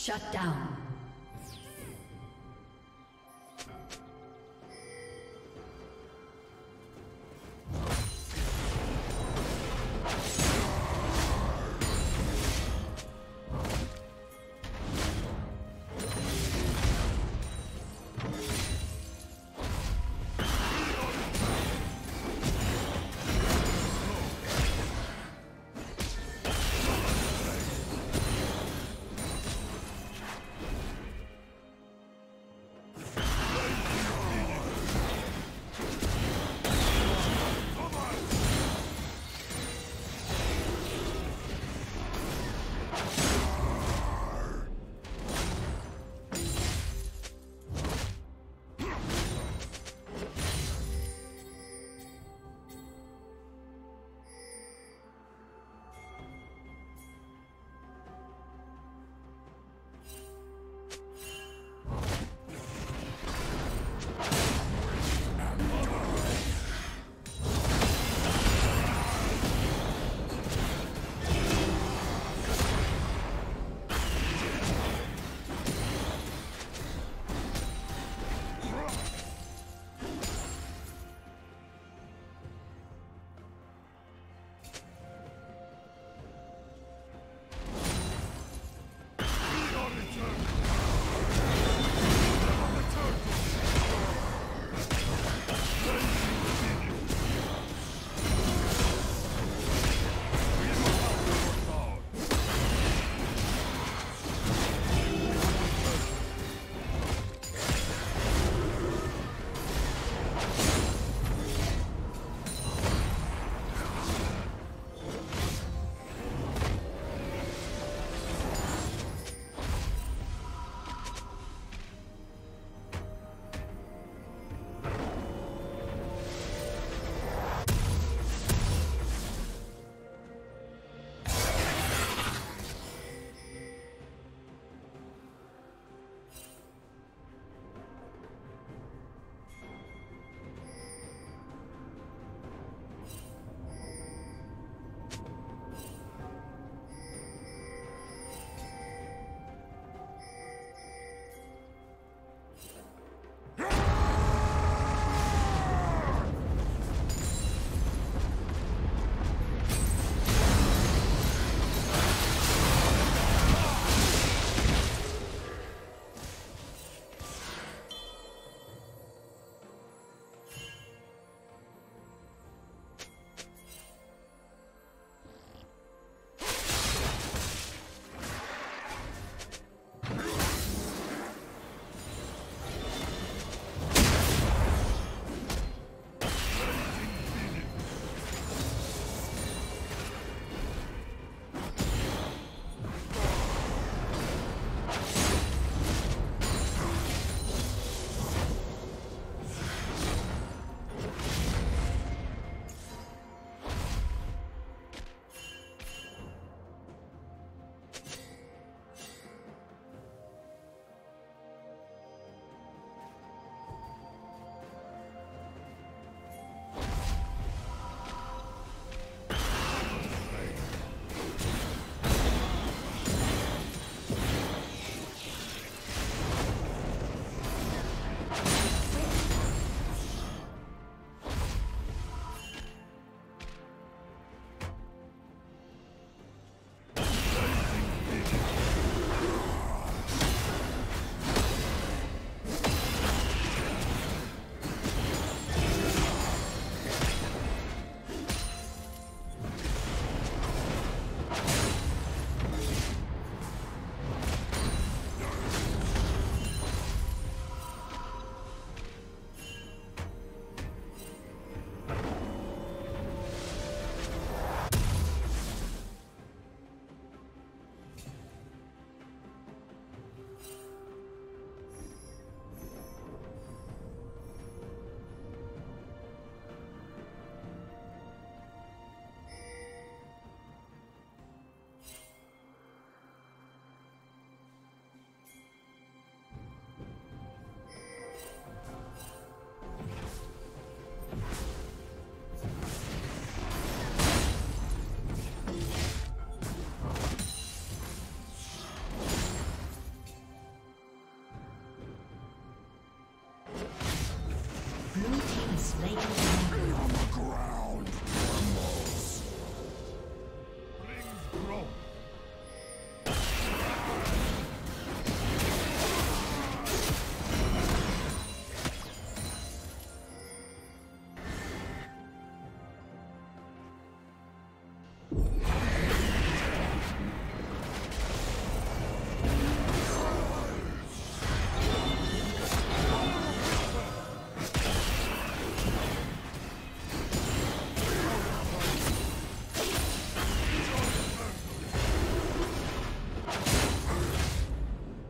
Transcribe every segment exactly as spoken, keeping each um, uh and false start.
Shut down.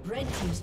Red team's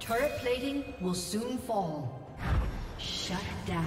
Turret plating will soon fall. Shut down.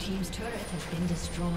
Team's turret has been destroyed.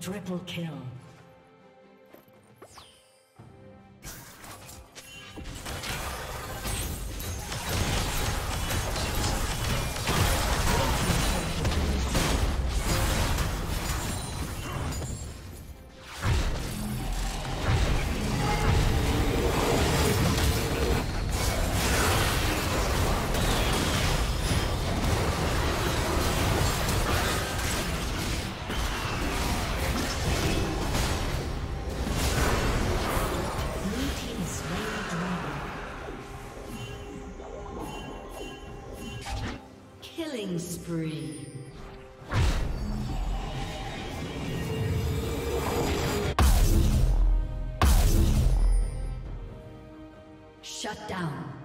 Triple kill. spree. Shut down.